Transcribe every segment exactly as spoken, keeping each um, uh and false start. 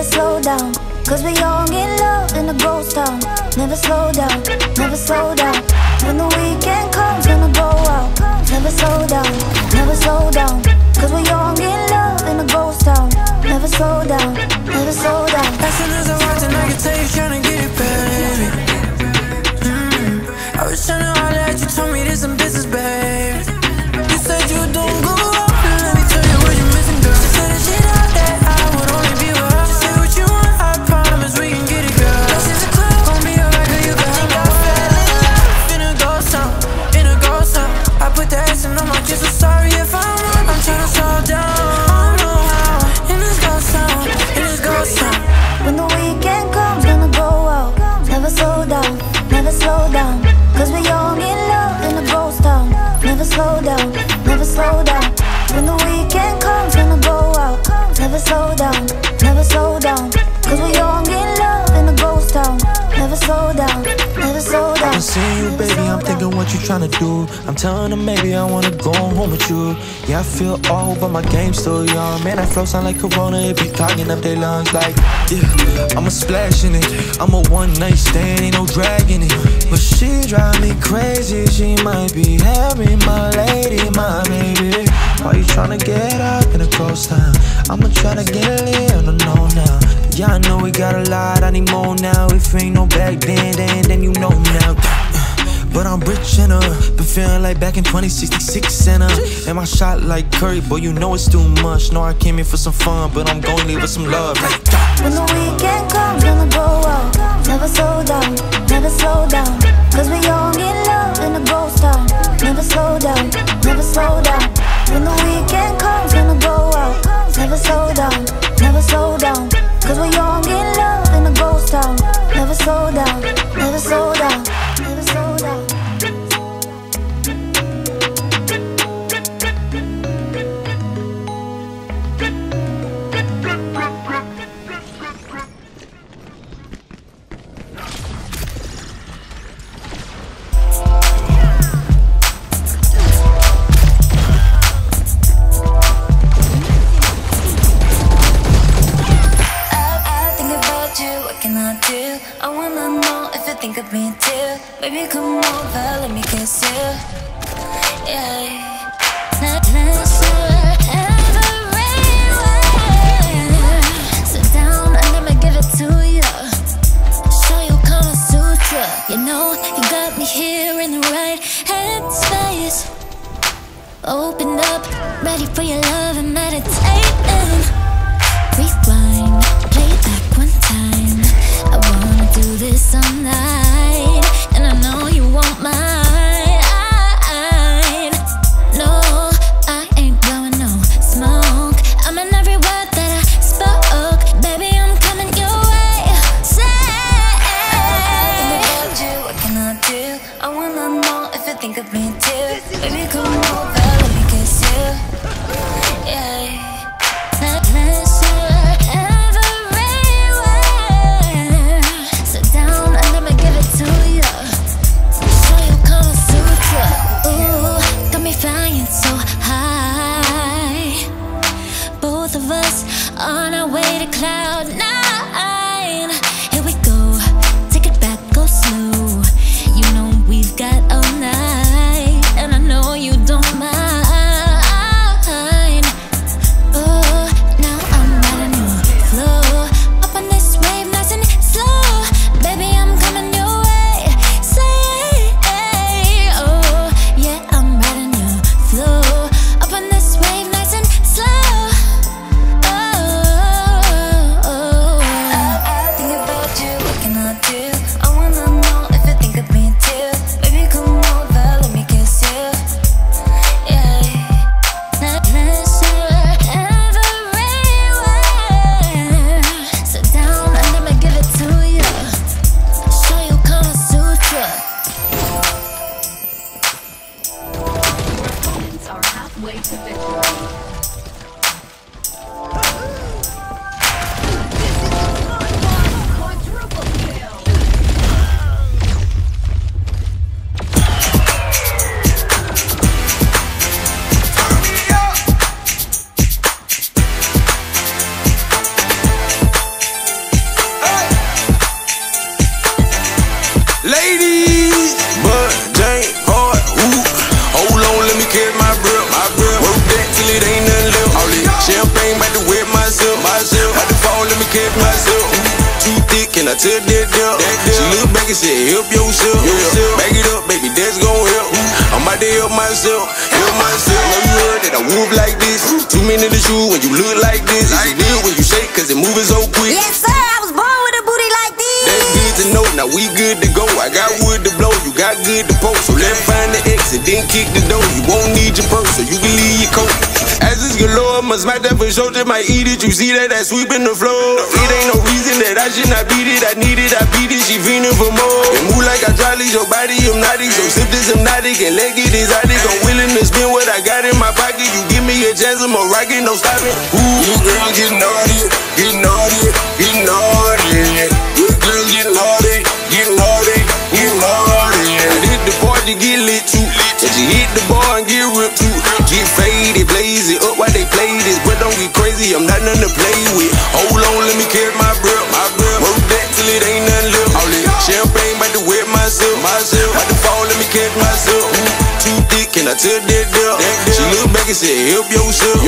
never slow down, cause we all get love in a ghost town. Never slow down, never slow down. When the weekend comes, gonna go out. Never slow down, never slow down, cause we all get love in a ghost town. Never slow down, never slow down. As soon as I watch it, I can tell you tryna get it back. mm. I was tryna holler at you, told me there's some business, babe. You said you don't go. See you, baby, I'm thinking what you tryna do. I'm telling her maybe I wanna go home with you. Yeah, I feel old, but my game's still young. Man, I flow sound like Corona, it be clogging up their lungs. Like, yeah, I'ma splash in it. I'm a one-night stand, ain't no dragging it. But she drive me crazy, she might be having my lady, my baby. Why you tryna get up in a ghost town? I'ma tryna get lit on the know now. Yeah, I know we got a lot, I need more now. If ain't no back then, then, then you know now. But I'm rich and uh, been feeling like back in twenty sixty-six and uh, and my shot like Curry, boy, you know it's too much. No, I came here for some fun, but I'm gon' leave with some love. When the weekend comes, gonna go out. Never slow down, never slow down, cause we all get love in a ghost town. Never slow down, never slow down. When the weekend comes, gonna go out. Never slow down, never slow down, cause we all get love in a ghost town. Never slow down, never slow down, never slow down. Think of me too, baby, come over, let me kiss you. Yeah, not not sure everywhere. Sit down and let me give it to you. Show you come suit you. You know you got me here in the right headspace. Open up, ready for your love and meditating. Rewind, play back one time. I wanna do this all night, and I know you won't mind. No, I ain't blowing no smoke. I'm in every word that I spoke. Baby, I'm coming your way. Say everything about you, what can I do? I wanna know if you think of me too. Baby, come over, let me kiss you. Yeah. You know we've got all night, and I know you don't to the dump. She look back and said, help yourself. Back it up, baby, that's gon' help. I'm about to help myself, help myself. Know you heard that I move like this. Too many to shoot when you look like this. It's real when you shake, cause it moving so quick. Yes, sir, I was born with a booty like this. That's good to know, now we good to go. I got wood to blow, you got good to post. So let's find the exit, then kick the door. You won't need your purse, so you can leave your coat. As is galore, must smack that for sure, just might eat it. You see that, that sweeping the floor. It ain't no reason that I should not beat it. I need it, I beat it, she feeling for more. And move like I trolley, your body hypnotic. So sip this hypnotic and let it exotic. I'm willing to spend what I got in my pocket. You give me a chance, I'm a rocket, no stopping. Ooh, you girl get naughty, get naughty, get naughty. You girl get naughty, get naughty, get naughty. Hit the party, get lit too. If you hit the bar and get ripped too. Get faded, blaze it up while they play this. But don't get crazy, I'm not nothing to play with. Hold on, let me catch my breath, my breath. Work that till it ain't nothing left. All this champagne bout to wet myself, myself. Bout to fall, let me catch myself. Too thick, and I took that girl. She look back and said, help yourself.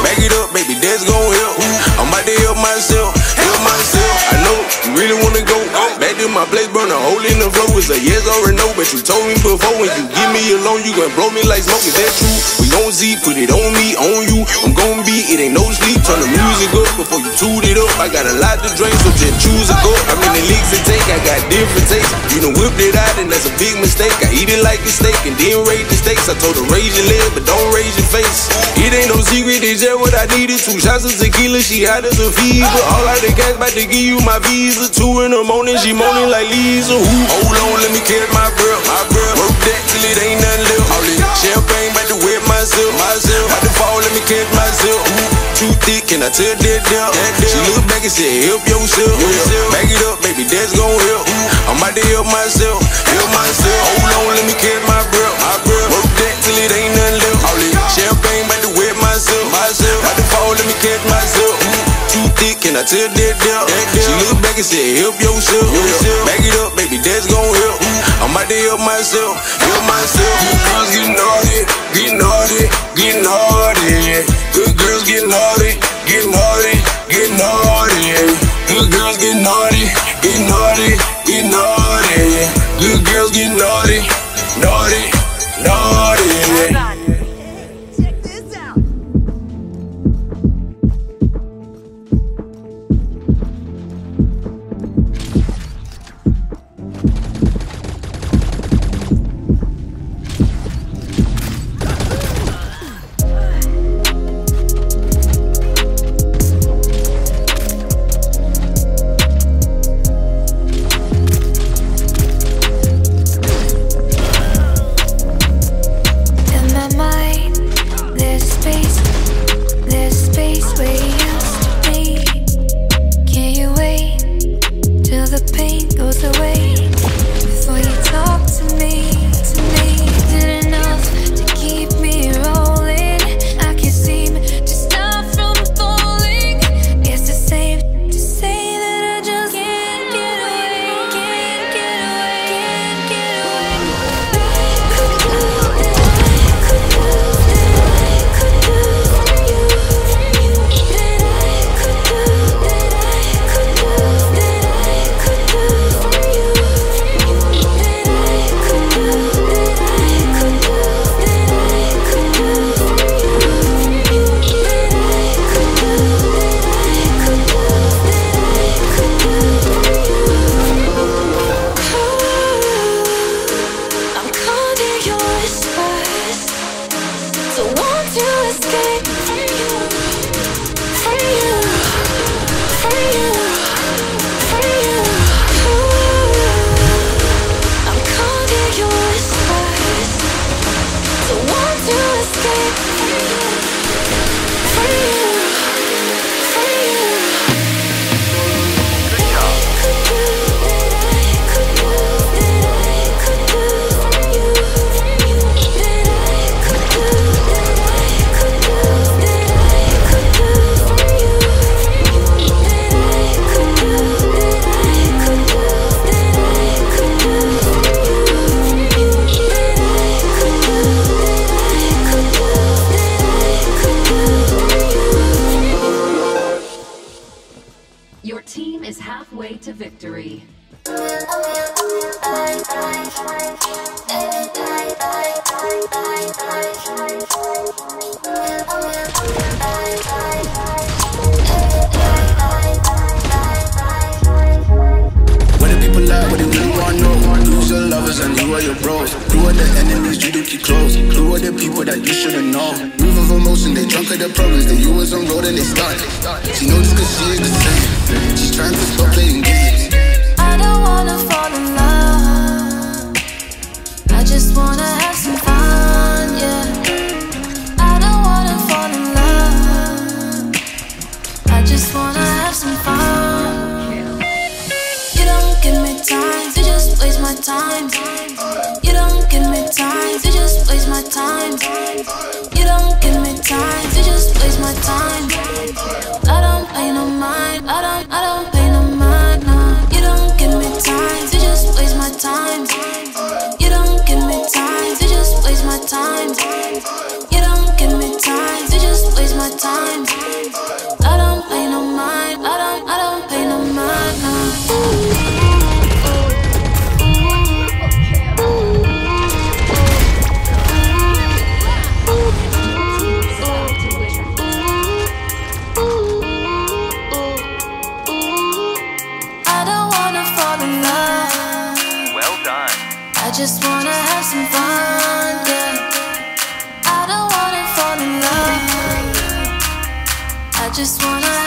Back it up, baby, that's gon' help. I'm about to help myself, help myself. I know you really wanna go back to my place, burn a hole in the floor. It's a yes or a no, but you told me before. When you give me a loan, you gon' blow me like smoke. Is that true? We gon' see, put it on me, on you. I'm gon' be, it ain't no sleep. Turn the music up before you toot it up. I got a lot to drink, so just choose a cup. I'm in the leagues to take, I got different tastes. You done whipped it out, and that's a big mistake. I eat it like a steak, and then raise the stakes. I told her raise your leg, but don't raise your face. It ain't no secret, it's just what I needed. Two shots of tequila, she hot as a fever. All out the cash, bout to give you my visa. Two in the morning, she moaning like Lisa. Ooh. Hold on, let me catch my breath, my breath. Work that till it ain't nothing left. All this champagne bout to wet myself, myself. Bout to fall, let me catch myself. Ooh. Too thick, and I tell that down. She look back and said, help yourself. Back it up, baby, that's gon' help. I'm about to help myself, help myself. Hold on, let me catch my breath, my breath. Work that till it ain't nothing left. All this champagne bout to wet myself, myself. Bout to fall, let me catch myself. Too thick, and I tell that down. She look back and said, help yourself. Back it up, baby, that's gon' help. I'm about to help myself, help myself. Good girls get naughty, get naughty, get naughty. Good girls get naughty, get naughty, get naughty. Good girls get naughty, get naughty, get naughty. Good girls get naughty, naughty, naughty. three. Who are your bros? Who are the enemies you do keep close? Who are the people that you shouldn't know? Move of emotion, they drunk at the problems. They U S on road and they stuck. She knows cause she is the same. She's trying to stop playing games. I don't wanna fall in love, I just wanna have some fun, yeah. I don't wanna fall in love, I just wanna have some fun. You don't give me time, you just waste my time. My time, you don't give me time, you just waste my time. I don't pay no mind, I don't, I don't pay no mind, no. You don't give me time, you just waste my time. You don't give me time, you just waste my time. You don't give me time, you just waste my time. I don't pay no mind, I don't, I don't pay no mind, no. I just wanna have some fun, yeah. I don't wanna fall in love, I just wanna have some fun.